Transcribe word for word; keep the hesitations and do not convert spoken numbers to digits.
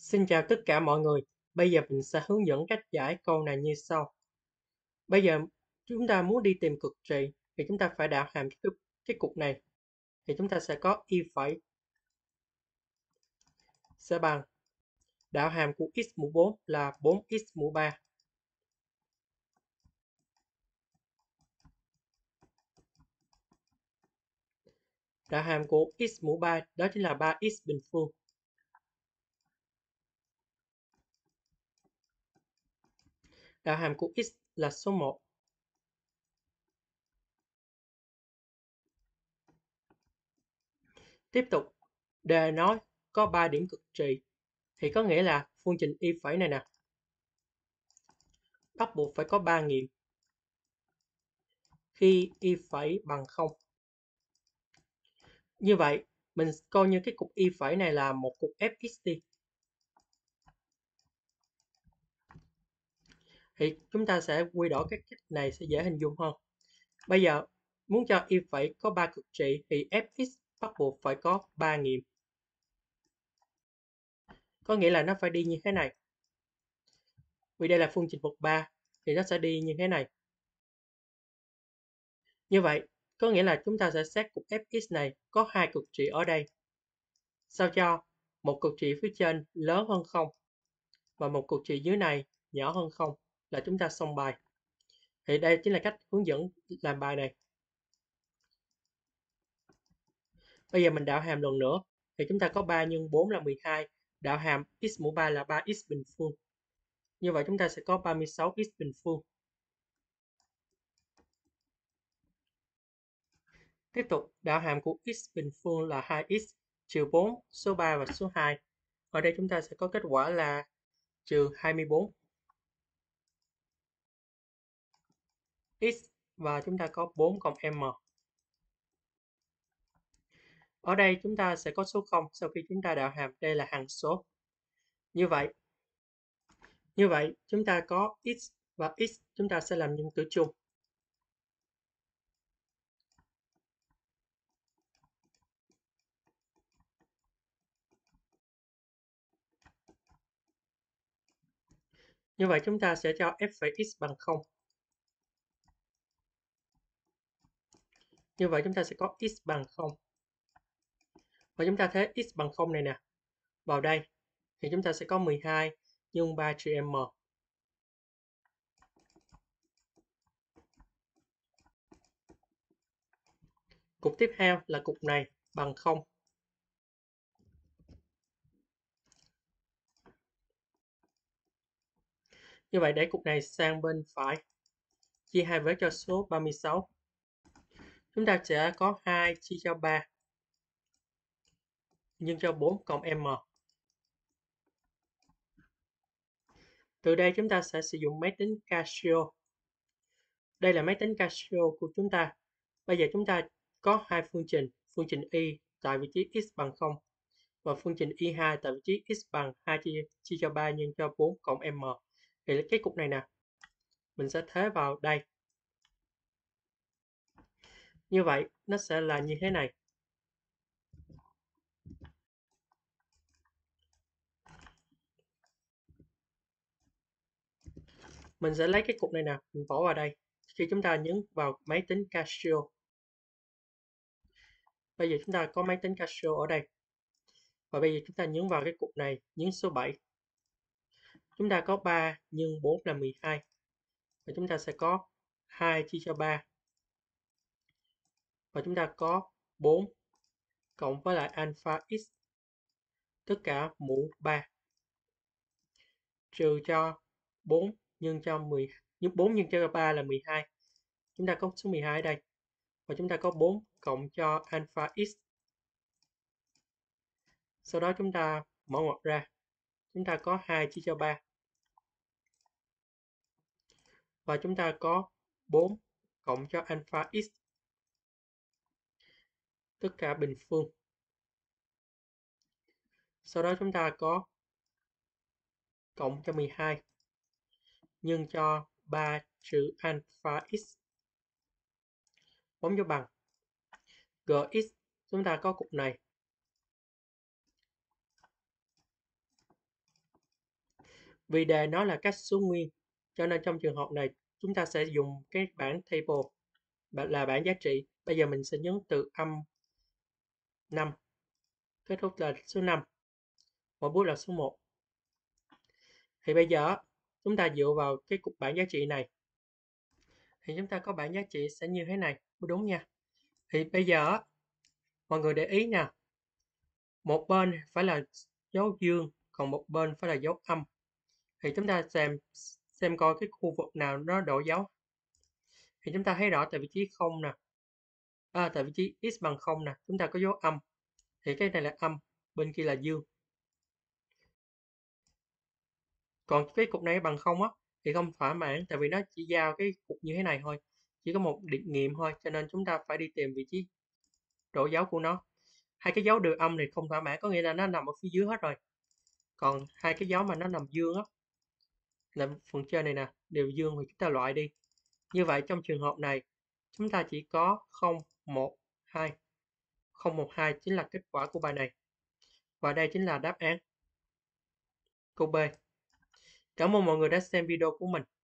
Xin chào tất cả mọi người. Bây giờ mình sẽ hướng dẫn cách giải câu này như sau. Bây giờ chúng ta muốn đi tìm cực trị thì chúng ta phải đạo hàm cái, cái cục này. Thì chúng ta sẽ có y phẩy sẽ bằng đạo hàm của x mũ bốn là bốn x mũ ba. Đạo hàm của x mũ ba đó chính là ba x bình phương. Đạo hàm của x là số một. Tiếp tục, đề nói có ba điểm cực trị, thì có nghĩa là phương trình y phẩy này nè, bắt buộc phải có ba nghiệm khi y phẩy bằng không. Như vậy, mình coi như cái cục y phẩy này là một cục fx đi. Thì chúng ta sẽ quy đổi cái cách này sẽ dễ hình dung hơn. Bây giờ muốn cho y phẩy có ba cực trị thì fx bắt buộc phải có ba nghiệm. Có nghĩa là nó phải đi như thế này. Vì đây là phương trình bậc ba thì nó sẽ đi như thế này. Như vậy có nghĩa là chúng ta sẽ xét cục fx này có hai cực trị ở đây. Sao cho một cực trị phía trên lớn hơn không và một cực trị dưới này nhỏ hơn không. Là chúng ta xong bài. Thì đây chính là cách hướng dẫn làm bài này. Bây giờ mình đạo hàm lần nữa. Thì chúng ta có ba nhân bốn là mười hai. Đạo hàm x mũ ba là ba x bình phương. Như vậy chúng ta sẽ có ba mươi sáu x bình phương. Tiếp tục, đạo hàm của x bình phương là hai x trừ bốn, số ba và số hai. Ở đây chúng ta sẽ có kết quả là trừ hai mươi bốn. X và chúng ta có bốn cộng m. Ở đây chúng ta sẽ có số không sau khi chúng ta đạo hàm đây là hằng số. Như vậy, như vậy chúng ta có x và x chúng ta sẽ làm nhân tử chung. Như vậy chúng ta sẽ cho f(x) bằng không. Như vậy chúng ta sẽ có x bằng không. Và chúng ta thế x bằng không này nè. Vào đây thì chúng ta sẽ có mười hai nhân ba trừ m. Cục tiếp theo là cục này bằng không. Như vậy để cục này sang bên phải. Chia hai vế cho số ba mươi sáu. Chúng ta sẽ có hai chia cho ba nhân cho bốn cộng m. Từ đây chúng ta sẽ sử dụng máy tính Casio. Đây là máy tính Casio của chúng ta. Bây giờ chúng ta có hai phương trình. Phương trình y tại vị trí x bằng không. Và phương trình y hai tại vị trí x bằng hai chia, chia cho ba nhân cho bốn cộng m. Thì cái cục này nè. Mình sẽ thế vào đây. Như vậy, nó sẽ là như thế này. Mình sẽ lấy cái cục này nè, mình bỏ vào đây. Khi chúng ta nhấn vào máy tính Casio. Bây giờ chúng ta có máy tính Casio ở đây. Và bây giờ chúng ta nhấn vào cái cục này, nhấn số bảy. Chúng ta có ba nhân bốn là mười hai. Và chúng ta sẽ có hai chia cho ba. Và chúng ta có bốn cộng với lại alpha x tất cả mũ ba trừ cho bốn nhân cho mười, bốn nhân cho ba là mười hai. Chúng ta có số mười hai ở đây. Và chúng ta có bốn cộng cho alpha x. Sau đó chúng ta mở ngoặc ra. Chúng ta có hai chia cho ba. Và chúng ta có bốn cộng cho alpha x. Tất cả bình phương. Sau đó chúng ta có cộng cho mười hai nhân cho ba trừ alpha x. Bấm cho bằng. Gx chúng ta có cục này. Vì đề nó là các số nguyên, cho nên trong trường hợp này chúng ta sẽ dùng cái bảng table là bảng giá trị. Bây giờ mình sẽ nhấn từ âm năm, kết thúc là số năm, mỗi bước là số một. Thì bây giờ chúng ta dựa vào cái cục bảng giá trị này thì chúng ta có bảng giá trị sẽ như thế này mới đúng nha. Thì bây giờ mọi người để ý nè, một bên phải là dấu dương còn một bên phải là dấu âm. Thì chúng ta xem xem coi cái khu vực nào nó đổi dấu. Thì chúng ta thấy rõ tại vị trí không nè, à, tại vị trí x bằng không nè, chúng ta có dấu âm. Thì cái này là âm, bên kia là dương. Còn cái cục này bằng không á thì không thỏa mãn, tại vì nó chỉ giao cái cục như thế này thôi, chỉ có một định nghiệm thôi, cho nên chúng ta phải đi tìm vị trí đổi dấu của nó. Hai cái dấu đường âm thì không thỏa mãn, có nghĩa là nó nằm ở phía dưới hết rồi. Còn hai cái dấu mà nó nằm dương á, là phần trên này nè, đều dương thì chúng ta loại đi. Như vậy trong trường hợp này chúng ta chỉ có không, một, hai. không, một, hai chính là kết quả của bài này. Và đây chính là đáp án câu B. Cảm ơn mọi người đã xem video của mình.